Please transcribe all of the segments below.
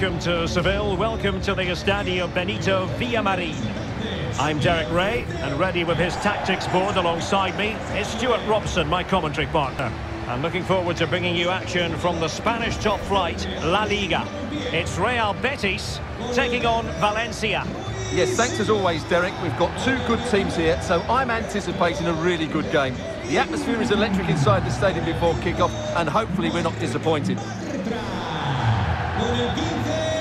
Welcome to Seville, welcome to the Estadio Benito Villamarín. I'm Derek Ray, and ready with his tactics board alongside me is Stuart Robson, my commentary partner. I'm looking forward to bringing you action from the Spanish top flight, La Liga. It's Real Betis taking on Valencia. Yes, thanks as always, Derek. We've got two good teams here, so I'm anticipating a really good game. The atmosphere is electric inside the stadium before kickoff, and hopefully we're not disappointed.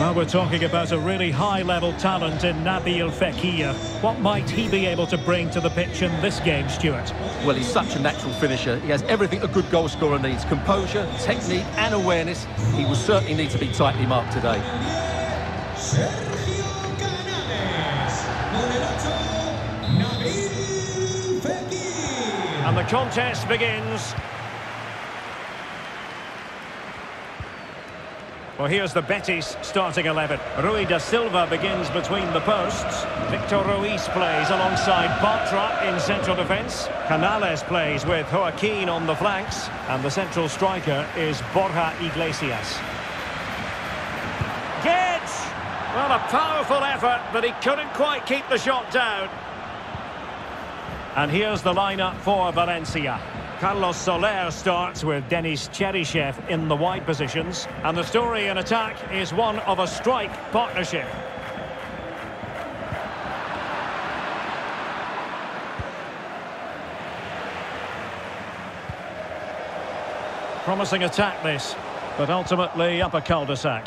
Well, we're talking about a really high-level talent in Nabil Fekir. What might he be able to bring to the pitch in this game, Stuart? Well, he's such a natural finisher. He has everything a good goalscorer needs: composure, technique and awareness. He will certainly need to be tightly marked today. Sergio Canales, Nabil Fekir. And the contest begins. Well, here's the Betis starting 11. Rui da Silva begins between the posts. Victor Ruiz plays alongside Bartra in central defence. Canales plays with Joaquín on the flanks. And the central striker is Borja Iglesias. Getsch! Well, a powerful effort, but he couldn't quite keep the shot down. And here's the lineup for Valencia. Carlos Soler starts with Denis Cheryshev in the wide positions. And the story in attack is one of a strike partnership. Promising attack this, but ultimately up a cul-de-sac.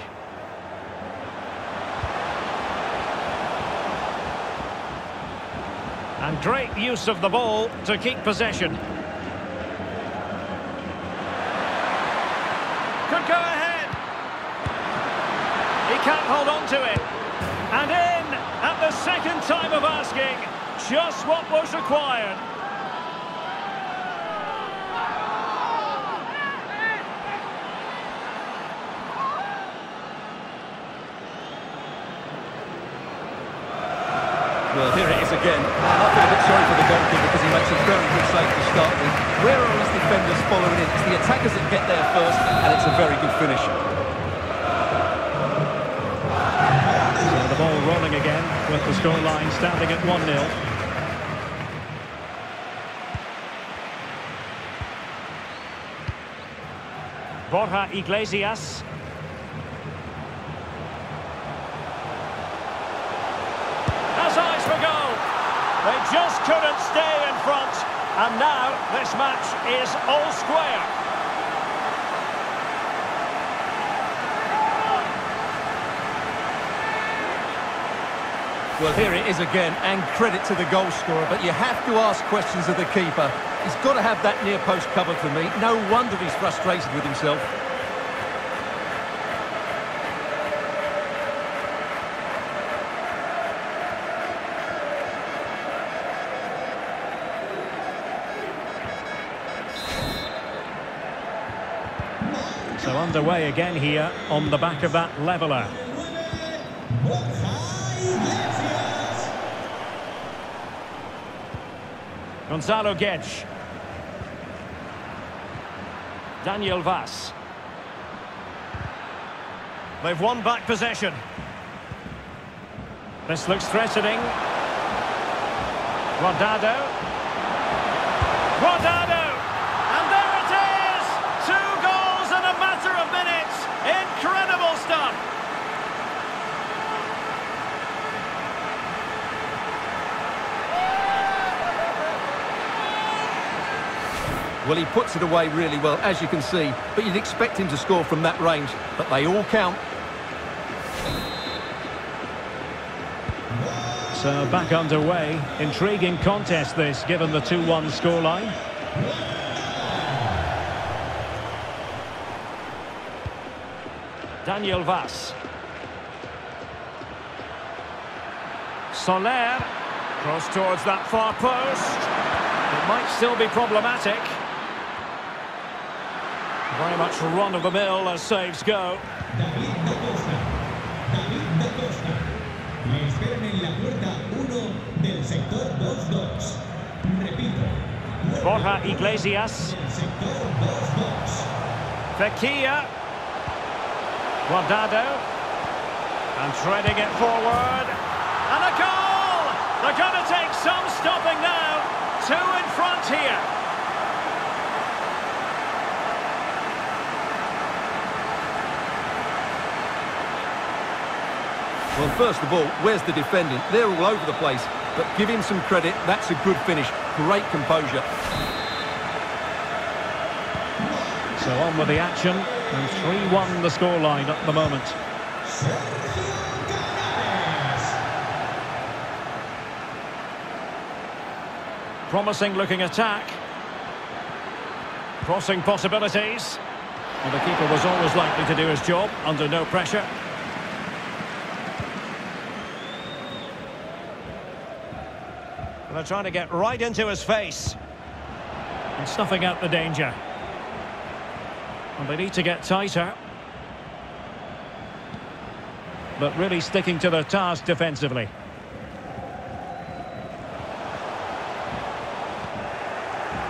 And great use of the ball to keep possession. Could go ahead. He can't hold on to it. And in at the second time of asking. Just what was required. Well, here it is again. I feel a bit sorry for the goalkeeper because he makes a very good save to start with. Where are all his defenders following it? It's the attackers that get there first, and it's a very good finish. So the ball rolling again with the scoreline standing at 1-0. Borja Iglesias. They just couldn't stay in front, and now this match is all square. Well, here it is again, and credit to the goalscorer, but you have to ask questions of the keeper. He's got to have that near post covered for me. No wonder he's frustrated with himself. So underway again here on the back of that leveller. Gonzalo Getsch. Daniel Wass. They've won back possession. This looks threatening. Guardado. Guardado! Well, he puts it away really well, as you can see, but you'd expect him to score from that range, but they all count. So back underway. Intriguing contest this, given the 2-1 scoreline. Daniel Wass. Soler. Cross towards that far post. It might still be problematic. Very much run-of-the-mill as saves go. Borja Iglesias. Fekir. Guardado. And threading it forward. And a goal! They're going to take some stopping now. 2 in front here. Well, first of all, where's the defending? They're all over the place. But give him some credit. That's a good finish. Great composure. So on with the action. And 3-1 the scoreline at the moment. Promising looking attack. Crossing possibilities. And the keeper was always likely to do his job under no pressure. And they're trying to get right into his face. And snuffing out the danger. And they need to get tighter. But really sticking to their task defensively.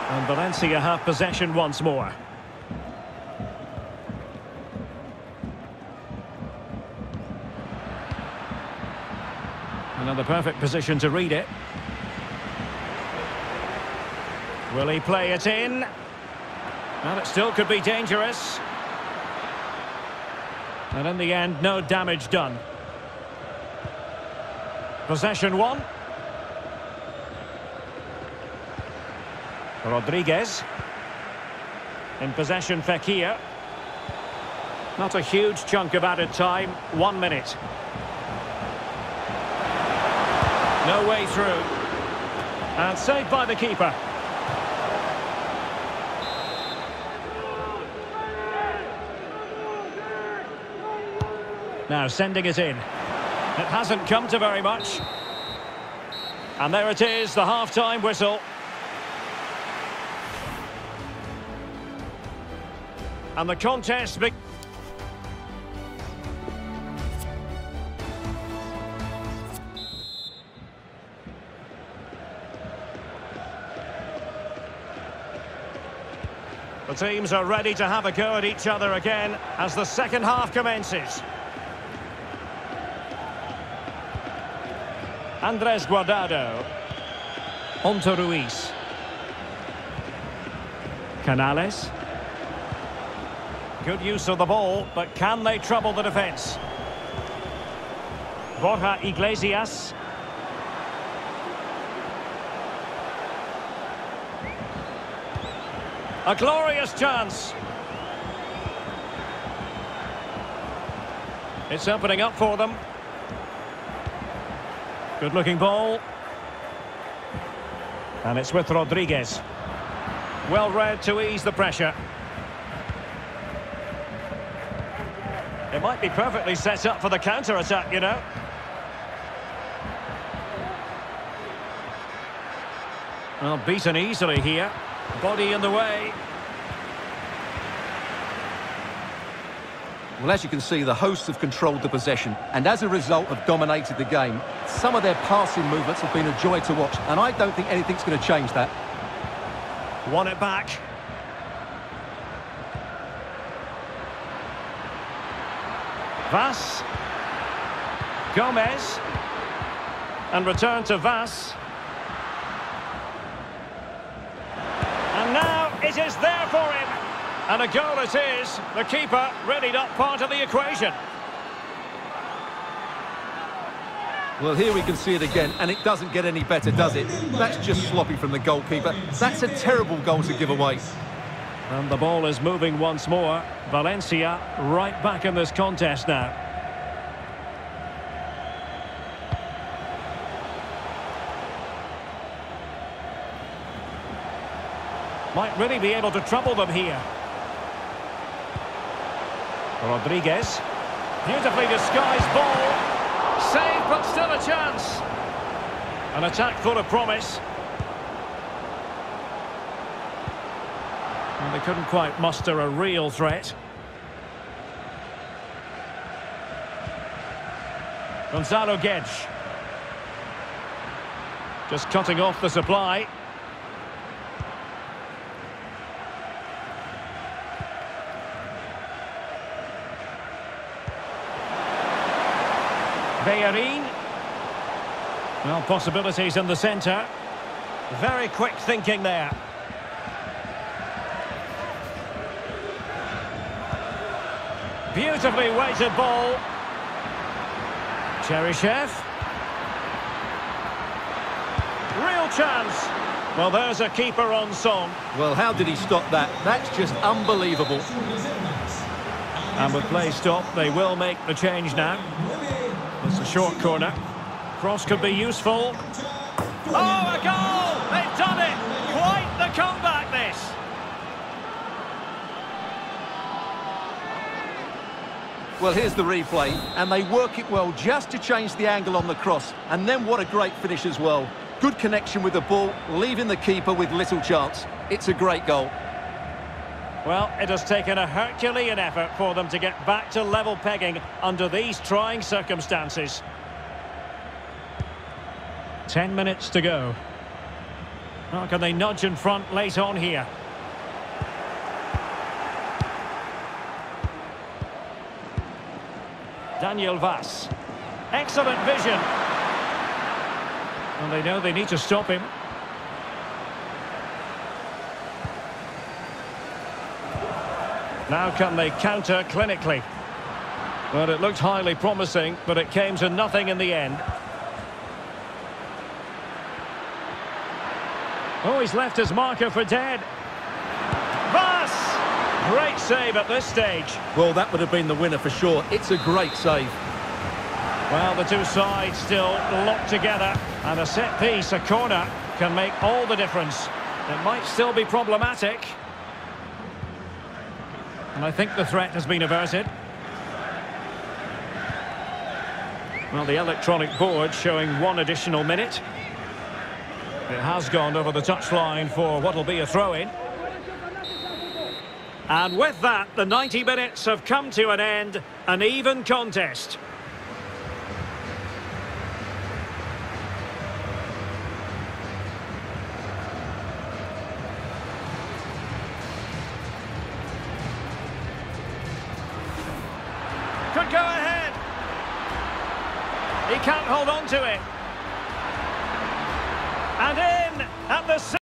And Valencia have possession once more. Another perfect position to read it. Will he play it in? And it still could be dangerous. And in the end, no damage done. Possession won. Rodriguez. In possession, Fekir. Not a huge chunk of added time. 1 minute. No way through. And saved by the keeper. Now sending it in. It hasn't come to very much. And there it is, the half-time whistle. And the contest begins. The teams are ready to have a go at each other again as the second half commences. Andrés Guardado. On to Ruiz. Canales. Good use of the ball, but can they trouble the defence? Borja Iglesias. A glorious chance. It's opening up for them. Good-looking ball. And it's with Rodriguez. Well read to ease the pressure. It might be perfectly set up for the counter-attack, you know. Well, beaten easily here. Body in the way. Well, as you can see, the hosts have controlled the possession and as a result have dominated the game. Some of their passing movements have been a joy to watch and I don't think anything's going to change that. Won it back. Vass. Gomez. And return to Vass. And now it is there for him. And a goal it is. The keeper really not part of the equation. Well, here we can see it again, and it doesn't get any better, does it? That's just sloppy from the goalkeeper. That's a terrible goal to give away. And the ball is moving once more. Valencia right back in this contest now. Might really be able to trouble them here. Rodriguez. Beautifully disguised ball. Saved, but still a chance. An attack full of promise. And they couldn't quite muster a real threat. Gonzalo Guedes. Just cutting off the supply. Vejerin. Well, possibilities in the centre. Very quick thinking there. Beautifully weighted ball. Cheryshev. Real chance. Well, there's a keeper on song. Well, how did he stop that? That's just unbelievable. And with play stopped, they will make the change now. It's a short corner. Cross could be useful. Oh, a goal! They've done it! Quite the comeback, this. Well, here's the replay, and they work it well just to change the angle on the cross. And then what a great finish as well. Good connection with the ball, leaving the keeper with little chance. It's a great goal. Well, it has taken a Herculean effort for them to get back to level pegging under these trying circumstances. 10 minutes to go. How can they nudge in front late on here? Daniel Wass. Excellent vision. And they know they need to stop him. Now can they counter clinically? Well, it looked highly promising, but it came to nothing in the end. Oh, he's left his marker for dead. Vass! Great save at this stage. Well, that would have been the winner for sure. It's a great save. Well, the two sides still locked together. And a set piece, a corner, can make all the difference. It might still be problematic. And I think the threat has been averted. Well, the electronic board showing one additional minute. It has gone over the touchline for what will be a throw-in. And with that, the 90 minutes have come to an end. An even contest. Could go ahead. He can't hold on to it. And in at the